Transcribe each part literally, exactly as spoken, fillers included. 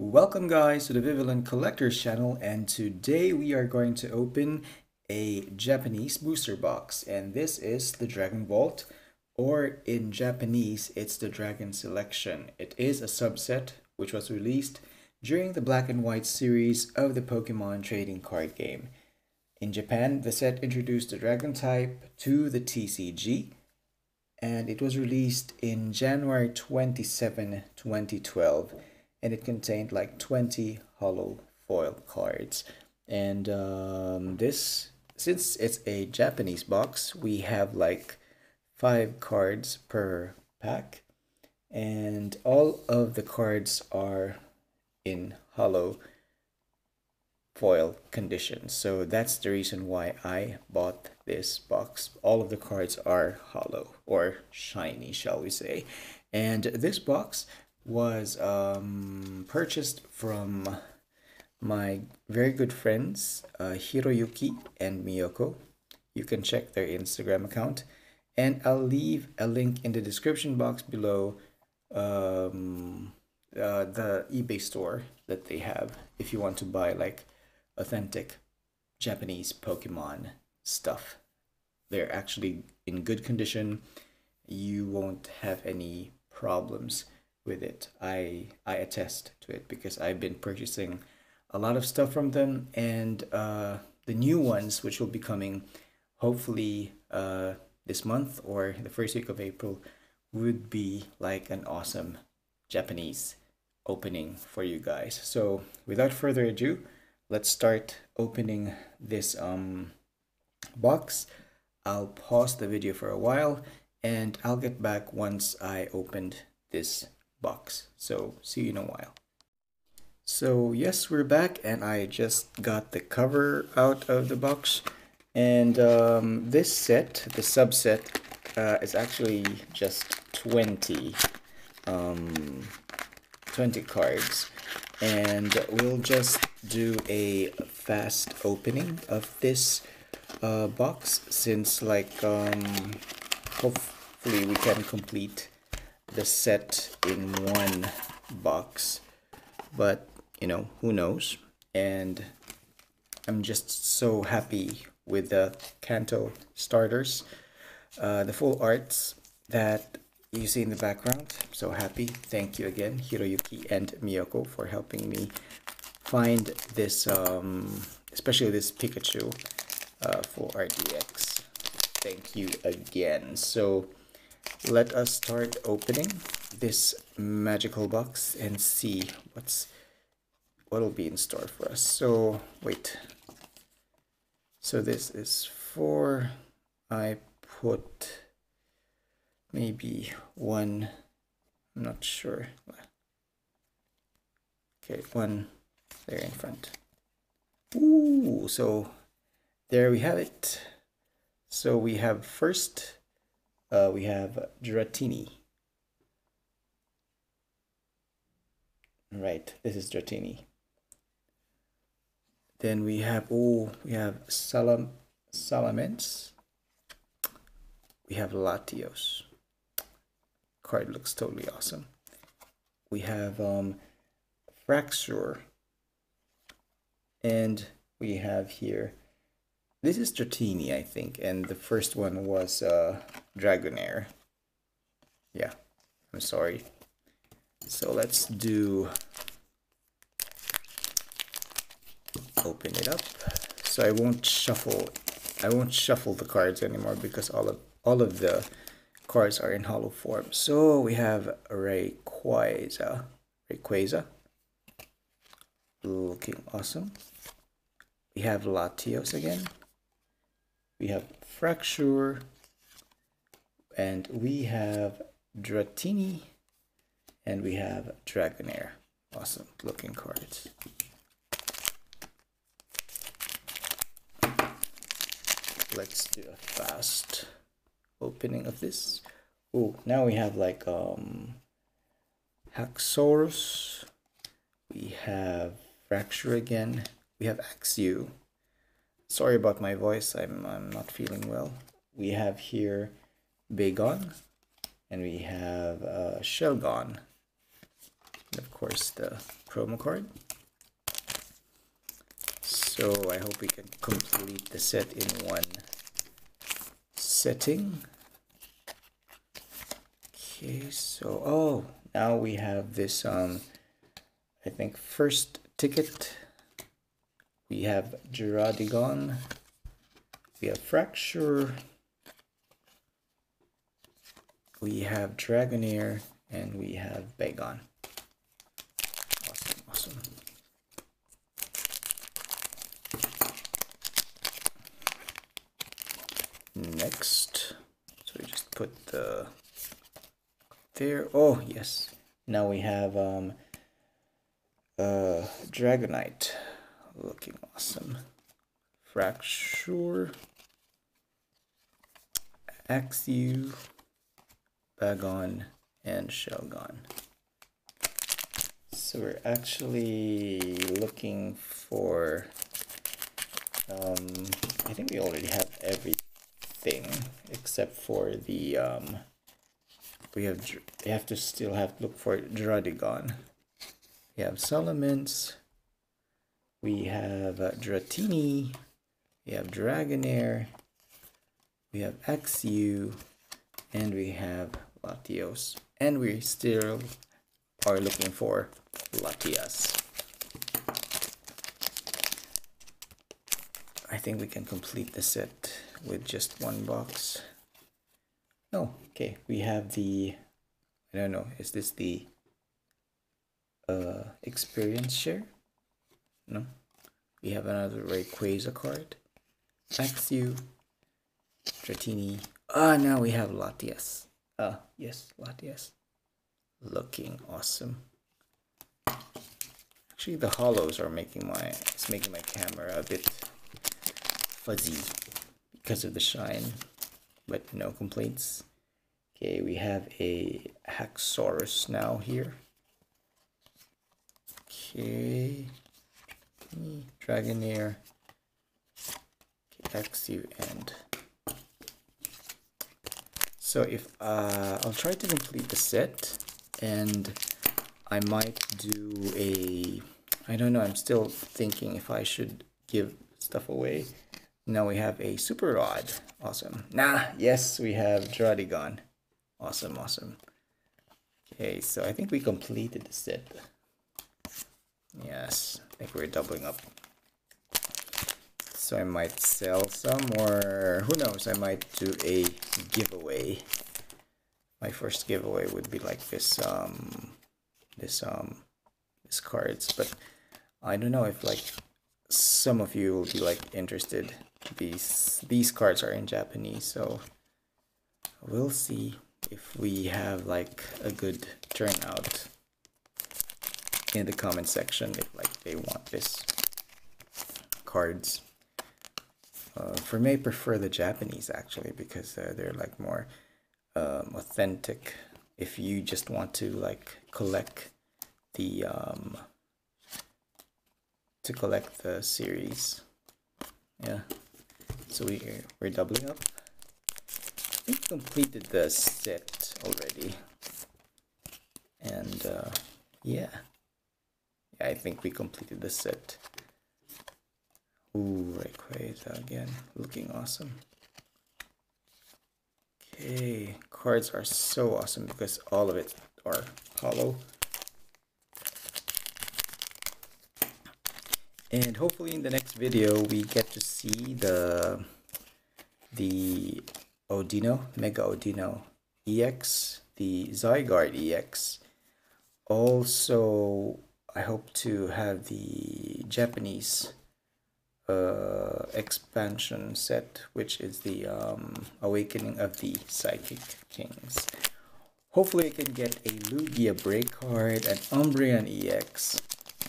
Welcome guys to the Vivillon Collector's channel, and today we are going to open a Japanese booster box, and this is the Dragon Vault, or in Japanese it's the Dragon Selection. It is a subset which was released during the Black and White series of the Pokemon trading card game. In Japan, the set introduced the Dragon type to the T C G, and it was released in January twenty-seventh, twenty twelve. And it contained like twenty holo foil cards. And um, this, since it's a Japanese box, we have like five cards per pack, and all of the cards are in holo foil condition. So that's the reason why I bought this box. All of the cards are holo or shiny, shall we say. And this box was um, purchased from my very good friends uh, Hiroyuki and Miyoko. You can check their Instagram account, and I'll leave a link in the description box below, um, uh, the eBay store that they have if you want to buy like authentic Japanese Pokemon stuff. They're actually in good condition. You won't have any problems with it. I I attest to it because I've been purchasing a lot of stuff from them, and uh, the new ones which will be coming hopefully uh, this month or the first week of April would be like an awesome Japanese opening for you guys. So without further ado, let's start opening this um, box. I'll pause the video for a while and I'll get back once I opened this box. So see you in a while. So yes, we're back, and I just got the cover out of the box, and um, this set, the subset, uh, is actually just twenty, um, twenty cards, and we'll just do a fast opening of this uh, box since like um, hopefully we can complete the set in one box, but you know, who knows. And I'm just so happy with the Kanto starters, uh, the full arts that you see in the background. I'm so happy. Thank you again, Hiroyuki and Miyoko, for helping me find this, um, especially this Pikachu uh, full art E X. Thank you again. So let us start opening this magical box and see what's what'll be in store for us. So wait, so this is for, I put maybe one, I'm not sure. Okay, one there in front. Ooh, so there we have it. So we have first, Uh, we have Dratini. Right, this is Dratini. Then we have, oh, we have Salam Salamence. We have Latios. Card looks totally awesome. We have um, Fraxure. And we have here, this is Dratini, I think, and the first one was uh, Dragonair. Yeah, I'm sorry. So let's do... open it up. So I won't shuffle. I won't shuffle the cards anymore because all of all of the cards are in holo form. So we have Rayquaza. Rayquaza, looking awesome. We have Latios again. We have Fraxure, and we have Dratini, and we have Dragonair. Awesome looking cards. Let's do a fast opening of this. Oh, now we have like um, Haxorus. We have Fraxure again. We have Axew. Sorry about my voice. I'm I'm not feeling well. We have here Bagon, and we have uh, Shelgon. And of course, the promo card. So I hope we can complete the set in one setting. Okay, so, oh, now we have this, um, I think, first ticket. We have Druddigon. We have Fraxure. We have Dragonair. And we have Bagon. Awesome, awesome. Next. So we just put the... there. Oh, yes. Now we have um, uh, Dragonite. Looking awesome. Fraxure. Axew. Bagon. And Shelgon. So we're actually looking for, um, I think we already have everything except for the, um, we have, we have to still have to look for Druddigon. We have Salamence, we have uh, Dratini, we have Dragonair, we have Axew, and we have Latios. And we still are looking for Latias. I think we can complete the set with just one box. No, okay, we have the, I don't know, is this the uh, experience share? No, we have another Rayquaza card, Axew, Dratini. Ah, now we have Latias. Ah, yes, Latias. Looking awesome. Actually, the hollows are making my, it's making my camera a bit fuzzy because of the shine, but no complaints. Okay, we have a Haxorus now here. Okay, Dragonair, okay, Axew, and so if uh, I'll try to complete the set, and I might do a, I don't know, I'm still thinking if I should give stuff away. Now we have a Super Rod. Awesome. Nah, yes, we have Druddigon. Awesome, awesome. Okay, so I think we completed the set. Yes, I think we're doubling up. So I might sell some, or who knows, I might do a giveaway. My first giveaway would be like this, um, this, um, this cards, but I don't know if like some of you will be like interested. These, these cards are in Japanese, so we'll see if we have like a good turnout in the comment section, if like they want this cards. Uh, for me, I prefer the Japanese actually, because uh, they're like more um, authentic. If you just want to like collect the um, to collect the series, yeah. So we we're doubling up. I think we completed the set already, and uh, yeah, yeah. I think we completed the set. Ooh, Rayquaza again, looking awesome. Okay, cards are so awesome because all of it are hollow. And hopefully in the next video we get to see the the Odino, Mega Odino E X, the Zygarde E X. Also, I hope to have the Japanese Uh, expansion set, which is the um, Awakening of the Psychic Kings. Hopefully I can get a Lugia break card, an Umbreon E X.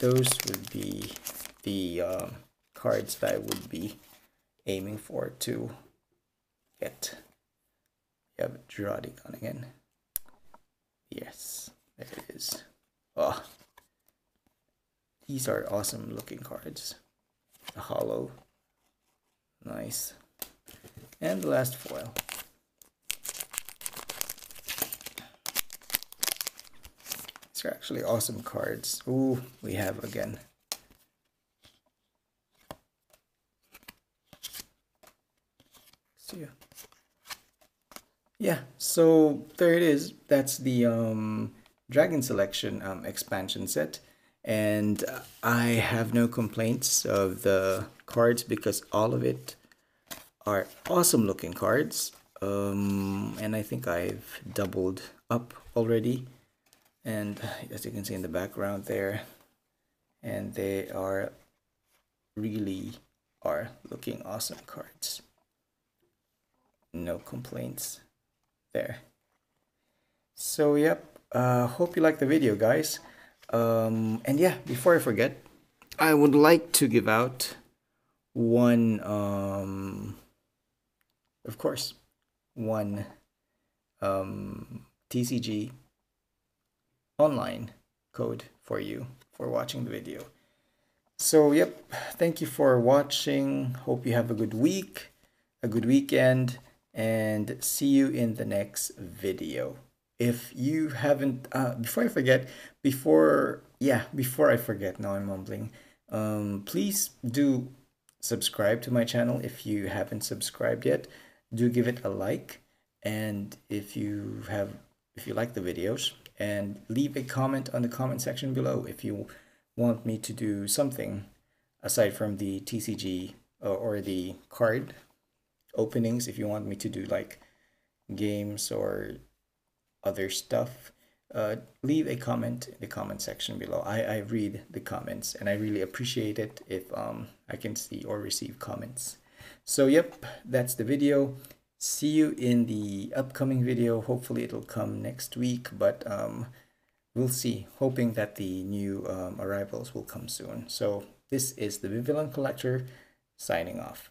Those would be the um, cards that I would be aiming for to get. We have Druddigon again. Yes, there it is. Oh, these are awesome looking cards. The hollow, nice, and the last foil. These are actually awesome cards. Ooh, we have again. See ya. Yeah, so there it is. That's the um, Dragon Selection um, expansion set. And I have no complaints of the cards because all of it are awesome looking cards. Um, and I think I've doubled up already. And as you can see in the background there, and they are really are looking awesome cards. No complaints there. So yep, uh, hope you liked the video, guys. Um, and yeah, before I forget, I would like to give out one, um, of course, one um, T C G online code for you for watching the video. So yep, thank you for watching. Hope you have a good week, a good weekend, and see you in the next video. If you haven't, uh, before I forget, before, yeah, before I forget, now I'm mumbling, um, please do subscribe to my channel if you haven't subscribed yet. Do give it a like, and if you have, if you like the videos, and leave a comment on the comment section below if you want me to do something aside from the T C G or, or the card openings, if you want me to do like games or other stuff, uh, leave a comment in the comment section below. I, I read the comments and I really appreciate it if um, I can see or receive comments. So yep, that's the video. See you in the upcoming video. Hopefully it'll come next week, but um, we'll see. Hoping that the new um, arrivals will come soon. So this is the Vivillon Collector signing off.